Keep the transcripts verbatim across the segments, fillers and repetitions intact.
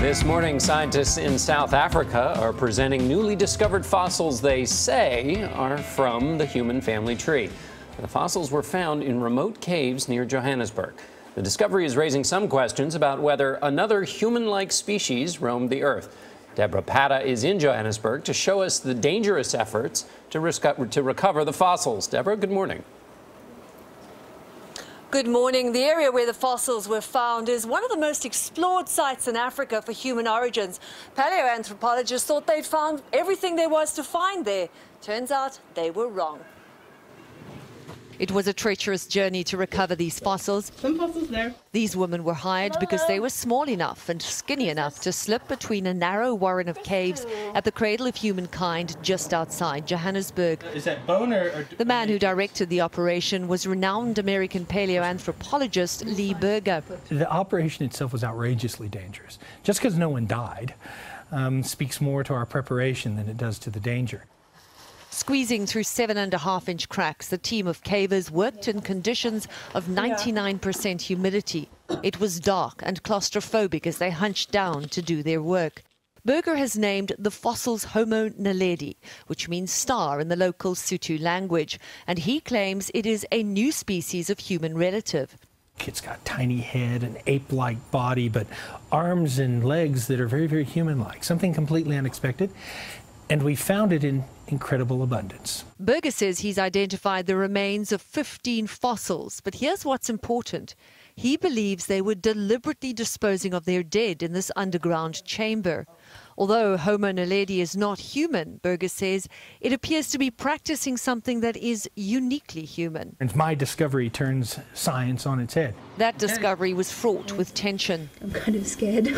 This morning, scientists in South Africa are presenting newly discovered fossils they say are from the human family tree. The fossils were found in remote caves near Johannesburg. The discovery is raising some questions about whether another human-like species roamed the Earth. Deborah Patta is in Johannesburg to show us the dangerous efforts to, to recover the fossils. Deborah, good morning. Good morning. The area where the fossils were found is one of the most explored sites in Africa for human origins. Paleoanthropologists thought they'd found everything there was to find there. Turns out they were wrong. It was a treacherous journey to recover these fossils. Some fossils there. These women were hired because they were small enough and skinny enough to slip between a narrow warren of caves at the cradle of humankind just outside Johannesburg. Is that bone or, or the man who directed the operation was renowned American paleoanthropologist Lee Berger. The operation itself was outrageously dangerous. Just because no one died um, speaks more to our preparation than it does to the danger. Squeezing through seven and a half inch cracks, the team of cavers worked in conditions of ninety-nine percent humidity. It was dark and claustrophobic as they hunched down to do their work. Berger has named the fossils Homo naledi, which means star in the local Sotho language, and he claims it is a new species of human relative. It's got a tiny head, an ape-like body, but arms and legs that are very, very human-like, something completely unexpected. And we found it in incredible abundance. Berger says he's identified the remains of fifteen fossils, but here's what's important. He believes they were deliberately disposing of their dead in this underground chamber. Although Homo naledi is not human, Berger says, it appears to be practicing something that is uniquely human. And my discovery turns science on its head. That discovery was fraught with tension. I'm kind of scared.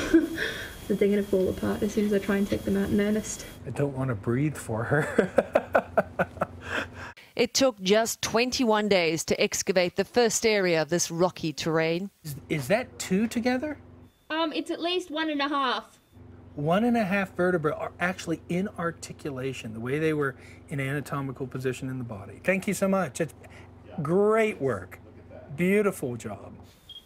That they're going to fall apart as soon as I try and take them out in earnest. I don't want to breathe for her. It took just twenty-one days to excavate the first area of this rocky terrain. Is, is that two together? Um, it's at least one and a half. One and a half vertebrae are actually in articulation, the way they were in anatomical position in the body. Thank you so much. It's great work. Beautiful job.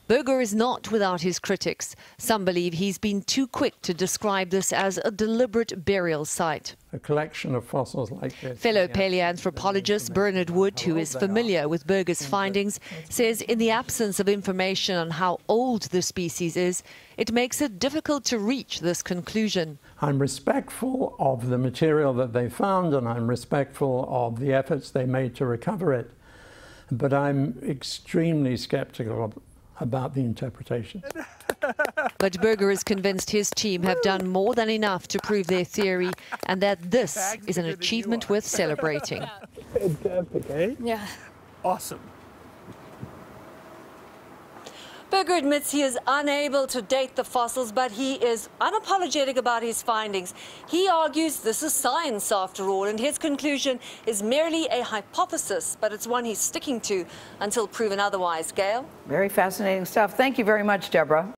Berger is not without his critics. Some believe he's been too quick to describe this as a deliberate burial site. A collection of fossils like this. Fellow paleoanthropologist Bernard Wood, who is familiar with Berger's findings, says in the absence of information on how old the species is, it makes it difficult to reach this conclusion. I'm respectful of the material that they found, and I'm respectful of the efforts they made to recover it, but I'm extremely skeptical of about the interpretation. But Berger is convinced his team have done more than enough to prove their theory and that this is an achievement worth celebrating. Fantastic, eh? Yeah. Awesome. Berger admits he is unable to date the fossils, but he is unapologetic about his findings. He argues this is science after all, and his conclusion is merely a hypothesis, but it's one he's sticking to until proven otherwise. Gail? Very fascinating stuff. Thank you very much, Deborah.